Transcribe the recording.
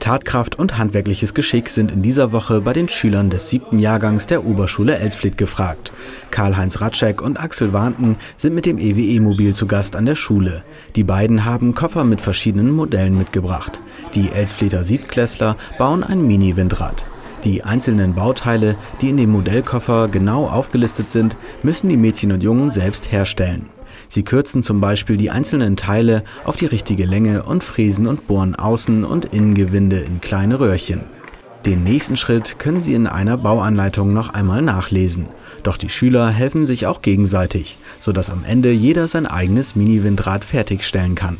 Tatkraft und handwerkliches Geschick sind in dieser Woche bei den Schülern des 7. Jahrgangs der Oberschule Elsfleth gefragt. Karl-Heinz Raczek und Axel Warnken sind mit dem EWE-Mobil zu Gast an der Schule. Die beiden haben Koffer mit verschiedenen Modellen mitgebracht. Die Elsflether Siebtklässler bauen ein Mini-Windrad. Die einzelnen Bauteile, die in dem Modellkoffer genau aufgelistet sind, müssen die Mädchen und Jungen selbst herstellen. Sie kürzen zum Beispiel die einzelnen Teile auf die richtige Länge und fräsen und bohren Außen- und Innengewinde in kleine Röhrchen. Den nächsten Schritt können Sie in einer Bauanleitung noch einmal nachlesen. Doch die Schüler helfen sich auch gegenseitig, sodass am Ende jeder sein eigenes Mini-Windrad fertigstellen kann.